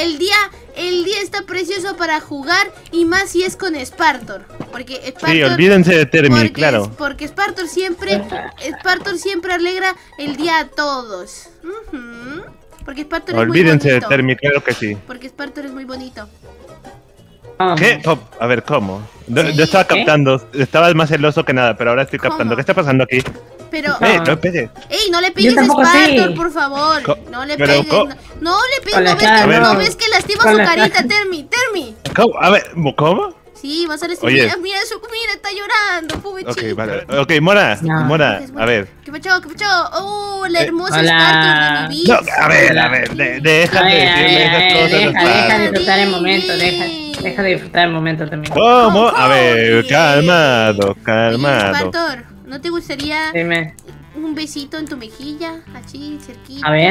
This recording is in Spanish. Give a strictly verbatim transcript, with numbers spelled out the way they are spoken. El día, el día está precioso para jugar, y más si es con Spartor. Porque Spartor, sí, olvídense de Termi, porque, claro. Porque Spartor siempre, Spartor siempre alegra el día a todos. Uh-huh. Porque Spartor olvídense es muy bonito. Olvídense de Termi, claro que sí. Porque Spartor es muy bonito. ¿Qué? Oh, a ver, ¿cómo? No, sí. Yo estaba captando, ¿Eh? estaba más celoso que nada, pero ahora estoy captando. ¿Cómo? ¿Qué está pasando aquí? Pero... Eh, no le pegues. Ey, no le pegues a Spartor, sí. por favor. Co no le pegues. No, no le pegues, no ves, cara, que, no ves que lastima su carita, Termi, Termi. ¿Cómo? A ver, ¿cómo? Sí, vas a decir, mira, mira, su, mira, está llorando, pobrecito. Ok, vale. Ok, Mora, no. Mora, a ver. ¿Qué pacho, qué pacho? Oh, la hermosa eh, Spartor de mi vida. No, a ver, a ver, de, déjame decirle esas cosas. Deja, deja de disfrutar el momento, deja. Deja de disfrutar el momento también. ¿Cómo? A ver, calmado, calmado. Spartor, ¿no te gustaría Dime. un besito en tu mejilla? Así, cerquita. A ver.